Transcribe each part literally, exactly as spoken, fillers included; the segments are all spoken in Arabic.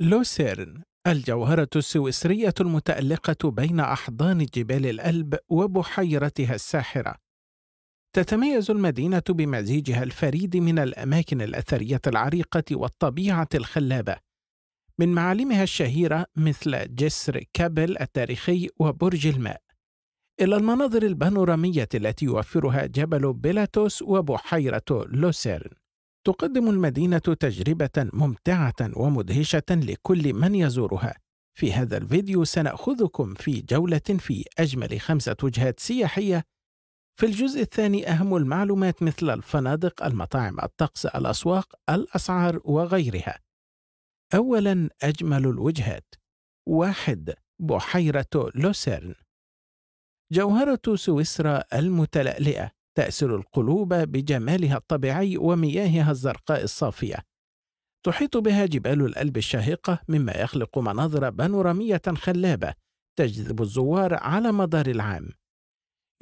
لوسيرن الجوهرة السويسرية المتألقة بين أحضان جبال الألب وبحيرتها الساحرة. تتميز المدينة بمزيجها الفريد من الأماكن الأثرية العريقة والطبيعة الخلابة. من معالمها الشهيرة مثل جسر كابل التاريخي وبرج الماء، إلى المناظر البانورامية التي يوفرها جبل بيلاتوس وبحيرة لوسيرن. تقدم المدينة تجربة ممتعة ومدهشة لكل من يزورها. في هذا الفيديو سنأخذكم في جولة في أجمل خمسة وجهات سياحية. في الجزء الثاني أهم المعلومات مثل الفنادق، المطاعم، الطقس، الأسواق، الأسعار وغيرها. أولاً، أجمل الوجهات. واحد. بحيرة لوسيرن، جوهرة سويسرا المتلألئة، تأسر القلوب بجمالها الطبيعي ومياهها الزرقاء الصافية. تحيط بها جبال الألب الشاهقة، مما يخلق مناظر بانورامية خلابة تجذب الزوار على مدار العام.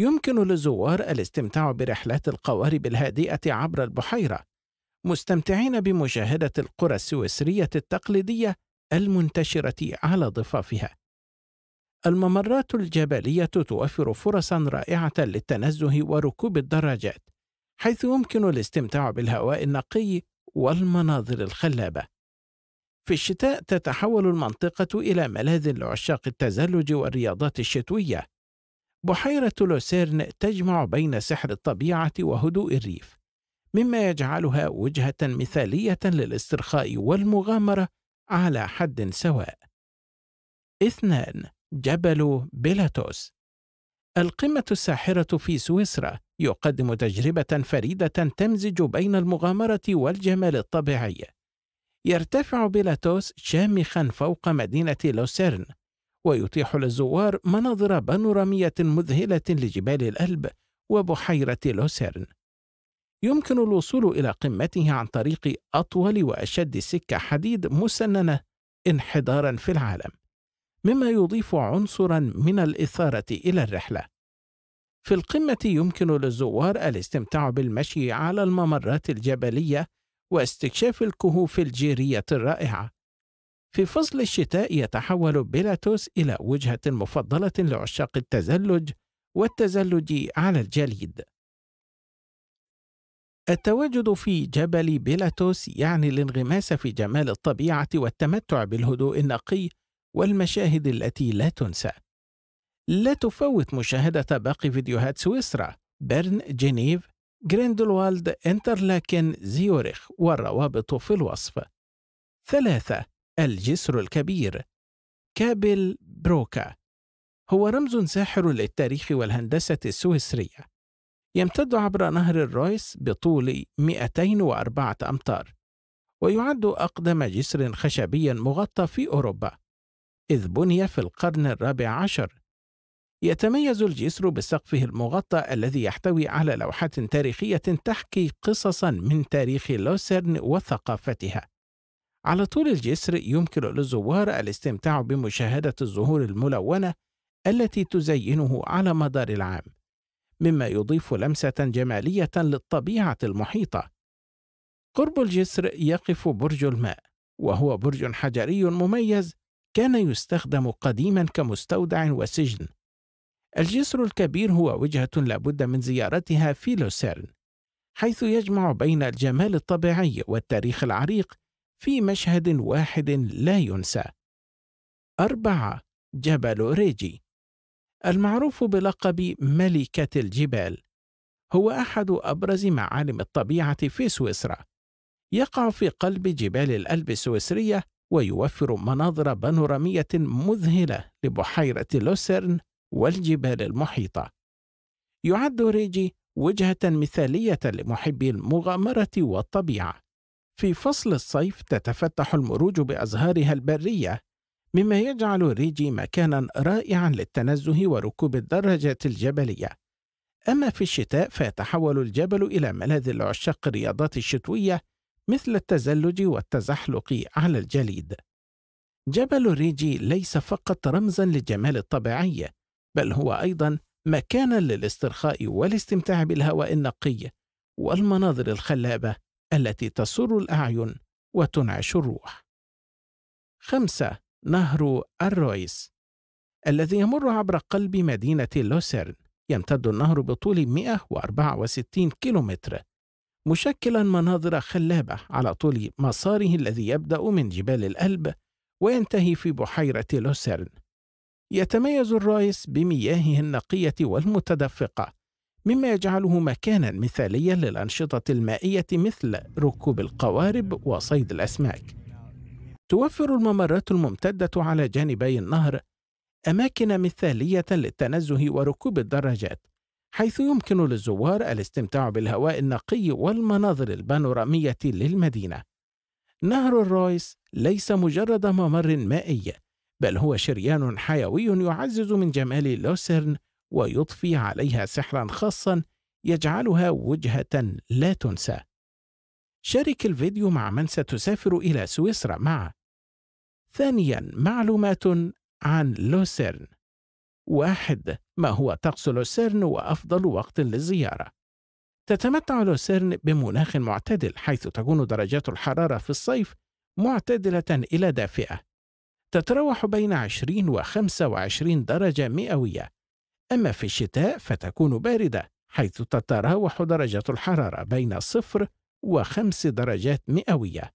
يمكن للزوار الاستمتاع برحلات القوارب الهادئة عبر البحيرة، مستمتعين بمشاهدة القرى السويسرية التقليدية المنتشرة على ضفافها. الممرات الجبلية توفر فرصاً رائعة للتنزه وركوب الدراجات، حيث يمكن الاستمتاع بالهواء النقي والمناظر الخلابة. في الشتاء تتحول المنطقة إلى ملاذ لعشاق التزلج والرياضات الشتوية. بحيرة لوسيرن تجمع بين سحر الطبيعة وهدوء الريف، مما يجعلها وجهة مثالية للاسترخاء والمغامرة على حد سواء. اثنان. جبل بيلاتوس، القمة الساحرة في سويسرا، يقدم تجربة فريدة تمزج بين المغامرة والجمال الطبيعي. يرتفع بيلاتوس شامخا فوق مدينة لوسيرن، ويتيح للزوار مناظر بانورامية مذهلة لجبال الألب وبحيرة لوسيرن. يمكن الوصول إلى قمته عن طريق أطول وأشد سكة حديد مسننة انحدارا في العالم، مما يضيف عنصرا من الإثارة إلى الرحلة. في القمة يمكن للزوار الاستمتاع بالمشي على الممرات الجبلية واستكشاف الكهوف الجيرية الرائعة. في فصل الشتاء يتحول بيلاتوس إلى وجهة مفضلة لعشاق التزلج والتزلج على الجليد. التواجد في جبل بيلاتوس يعني الانغماس في جمال الطبيعة والتمتع بالهدوء النقي والمشاهد التي لا تنسى. لا تفوت مشاهدة باقي فيديوهات سويسرا، برن، جنيف، جريندلوالد، انترلاكن، زيورخ، والروابط في الوصف. ثلاثة. الجسر الكبير، كابل بروكه، هو رمز ساحر للتاريخ والهندسة السويسرية. يمتد عبر نهر الرويس بطول مئتين وأربعة أمتار، ويعد أقدم جسر خشبي مغطى في أوروبا، إذ بني في القرن الرابع عشر. يتميز الجسر بسقفه المغطى الذي يحتوي على لوحات تاريخية تحكي قصصا من تاريخ لوسيرن وثقافتها. على طول الجسر يمكن للزوار الاستمتاع بمشاهدة الزهور الملونة التي تزينه على مدار العام، مما يضيف لمسة جمالية للطبيعة المحيطة. قرب الجسر يقف برج الماء، وهو برج حجري مميز كان يستخدم قديما كمستودع وسجن. الجسر الكبير هو وجهة لابد من زيارتها في لوسيرن، حيث يجمع بين الجمال الطبيعي والتاريخ العريق في مشهد واحد لا ينسى. أربعة. جبل ريجي، المعروف بلقب ملكة الجبال، هو أحد أبرز معالم الطبيعة في سويسرا. يقع في قلب جبال الألب السويسرية، ويوفر مناظر بانورامية مذهلة لبحيرة لوسيرن والجبال المحيطة. يعد ريجي وجهة مثالية لمحبي المغامرة والطبيعة. في فصل الصيف تتفتح المروج بأزهارها البرية، مما يجعل ريجي مكانا رائعا للتنزه وركوب الدراجات الجبلية. أما في الشتاء فيتحول الجبل إلى ملاذ لعشاق الرياضات الشتوية مثل التزلج والتزحلق على الجليد. جبل ريجي ليس فقط رمزا للجمال الطبيعي، بل هو أيضا مكانا للاسترخاء والاستمتاع بالهواء النقي والمناظر الخلابة التي تسر الأعين وتنعش الروح. خمسة نهر الرويس الذي يمر عبر قلب مدينة لوسيرن. يمتد النهر بطول مئة وأربعة وستين كيلومتر، مشكلا مناظر خلابة على طول مساره الذي يبدأ من جبال الألب وينتهي في بحيرة لوسيرن. يتميز الرويس بمياهه النقية والمتدفقة، مما يجعله مكانا مثاليا للأنشطة المائية مثل ركوب القوارب وصيد الأسماك. توفر الممرات الممتدة على جانبي النهر أماكن مثالية للتنزه وركوب الدراجات، حيث يمكن للزوار الاستمتاع بالهواء النقي والمناظر البانورامية للمدينة. نهر الرويس ليس مجرد ممر مائي، بل هو شريان حيوي يعزز من جمال لوسيرن ويضفي عليها سحرا خاصا يجعلها وجهة لا تنسى. شارك الفيديو مع من ستسافر إلى سويسرا معه. ثانيا، معلومات عن لوسيرن. واحد، ما هو طقس لوسيرن وأفضل وقت للزيارة؟ تتمتع لوسيرن بمناخ معتدل، حيث تكون درجات الحرارة في الصيف معتدلة إلى دافئة، تتراوح بين عشرين و خمسة وعشرين درجة مئوية. أما في الشتاء فتكون باردة، حيث تتراوح درجات الحرارة بين صفر وخمس درجات مئوية.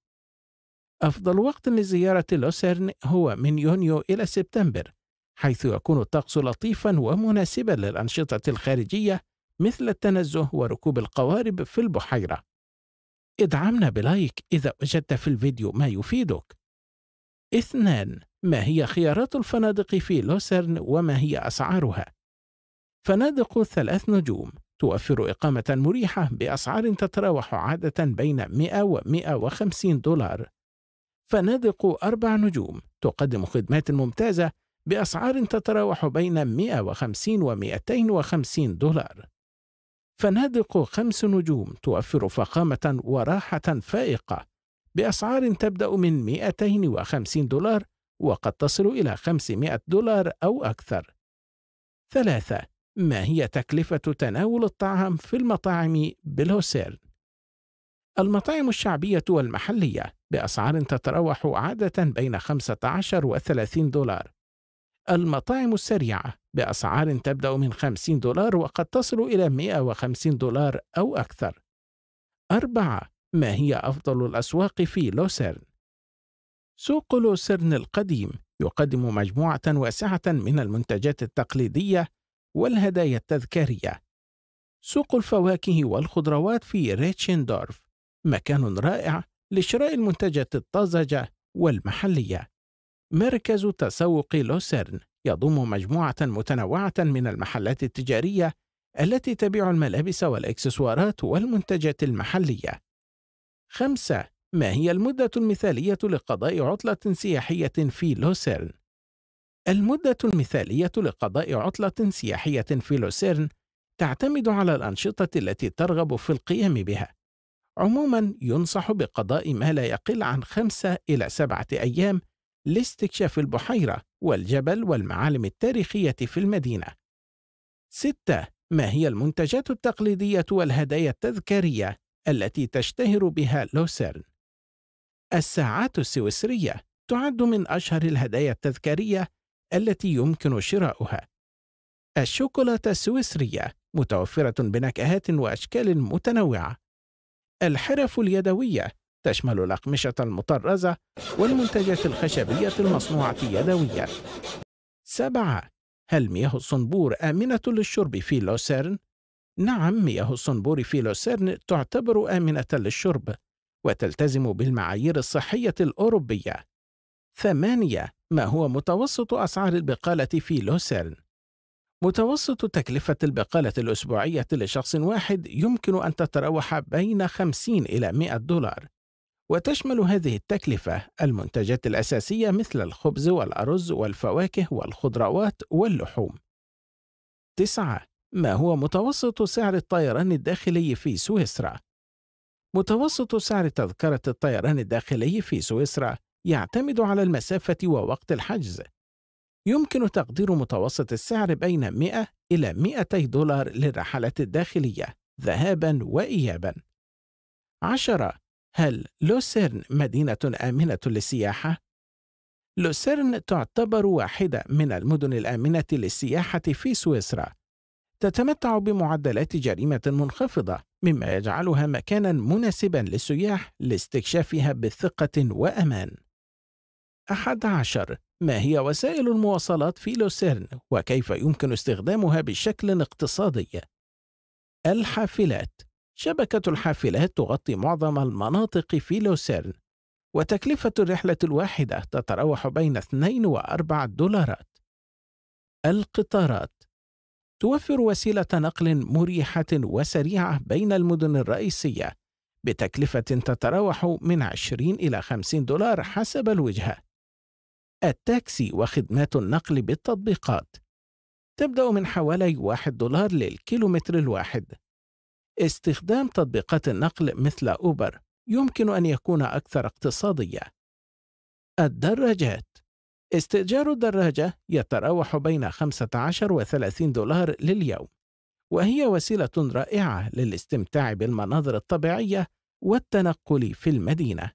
أفضل وقت لزيارة لوسيرن هو من يونيو إلى سبتمبر، حيث يكون الطقس لطيفا ومناسبا للأنشطة الخارجية مثل التنزه وركوب القوارب في البحيرة. ادعمنا بلايك إذا وجدت في الفيديو ما يفيدك. اثنان، ما هي خيارات الفنادق في لوسيرن وما هي أسعارها؟ فنادق ثلاث نجوم توفر إقامة مريحة بأسعار تتراوح عادة بين مئة و مئة وخمسين دولار. فنادق أربع نجوم تقدم خدمات ممتازة بأسعار تتراوح بين مئة وخمسين و مئتين وخمسين دولار. فنادق خمس نجوم توفر فخامة وراحة فائقة بأسعار تبدأ من مئتين وخمسين دولار وقد تصل إلى خمسمئة دولار أو أكثر. ثلاثة، ما هي تكلفة تناول الطعام في المطاعم بلوسيرن؟ المطاعم الشعبية والمحلية بأسعار تتراوح عادة بين خمسة عشر و ثلاثين دولار. المطاعم السريعة بأسعار تبدأ من خمسين دولار وقد تصل إلى مئة وخمسين دولار أو أكثر. أربعة، ما هي أفضل الأسواق في لوسيرن؟ سوق لوسيرن القديم يقدم مجموعة واسعة من المنتجات التقليدية والهدايا التذكارية. سوق الفواكه والخضروات في ريتشيندورف مكان رائع لشراء المنتجات الطازجة والمحلية. مركز تسوق لوسيرن يضم مجموعة متنوعة من المحلات التجارية التي تبيع الملابس والإكسسوارات والمنتجات المحلية. خمسة، ما هي المدة المثالية لقضاء عطلة سياحية في لوسيرن؟ المدة المثالية لقضاء عطلة سياحية في لوسيرن تعتمد على الأنشطة التي ترغب في القيام بها. عموما ينصح بقضاء ما لا يقل عن خمسة إلى سبعة أيام لاستكشاف البحيرة والجبل والمعالم التاريخية في المدينة. ستة، ما هي المنتجات التقليدية والهدايا التذكارية التي تشتهر بها لوسيرن؟ الساعات السويسرية تعد من أشهر الهدايا التذكارية التي يمكن شراؤها. الشوكولاتة السويسرية متوفرة بنكهات وأشكال متنوعة. الحرف اليدوية تشمل الأقمشة المطرزة والمنتجات الخشبية المصنوعة يدويا. سبعة، هل مياه الصنبور آمنة للشرب في لوسيرن؟ نعم، مياه الصنبور في لوسيرن تعتبر آمنة للشرب وتلتزم بالمعايير الصحية الأوروبية. ثمانية، ما هو متوسط أسعار البقالة في لوسيرن؟ متوسط تكلفة البقالة الأسبوعية لشخص واحد يمكن أن تتراوح بين خمسين إلى مئة دولار، وتشمل هذه التكلفة المنتجات الأساسية مثل الخبز والأرز والفواكه والخضروات واللحوم. تسعة، ما هو متوسط سعر الطيران الداخلي في سويسرا؟ متوسط سعر تذكرة الطيران الداخلي في سويسرا يعتمد على المسافة ووقت الحجز. يمكن تقدير متوسط السعر بين مئة إلى مئتي دولار للرحلة الداخلية ذهابا وإيابا. عشرة، هل لوسيرن مدينة آمنة للسياحة؟ لوسيرن تعتبر واحدة من المدن الآمنة للسياحة في سويسرا. تتمتع بمعدلات جريمة منخفضة، مما يجعلها مكانا مناسبا للسياح لاستكشافها بثقة وأمان. أحد عشر. ما هي وسائل المواصلات في لوسيرن وكيف يمكن استخدامها بشكل اقتصادي؟ الحافلات. شبكة الحافلات تغطي معظم المناطق في لوسيرن، وتكلفة الرحلة الواحدة تتراوح بين اثنين وأربعة دولارات. القطارات. توفر وسيلة نقل مريحة وسريعة بين المدن الرئيسية بتكلفة تتراوح من عشرين إلى خمسين دولار حسب الوجهة. التاكسي وخدمات النقل بالتطبيقات تبدأ من حوالي واحد دولار للكيلومتر الواحد. استخدام تطبيقات النقل مثل أوبر يمكن أن يكون أكثر اقتصادية. الدراجات. استئجار الدراجة يتراوح بين خمسة عشر وثلاثين دولار لليوم، وهي وسيلة رائعة للاستمتاع بالمناظر الطبيعية والتنقل في المدينة.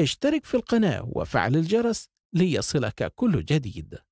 اشترك في القناة وفعل الجرس ليصلك كل جديد.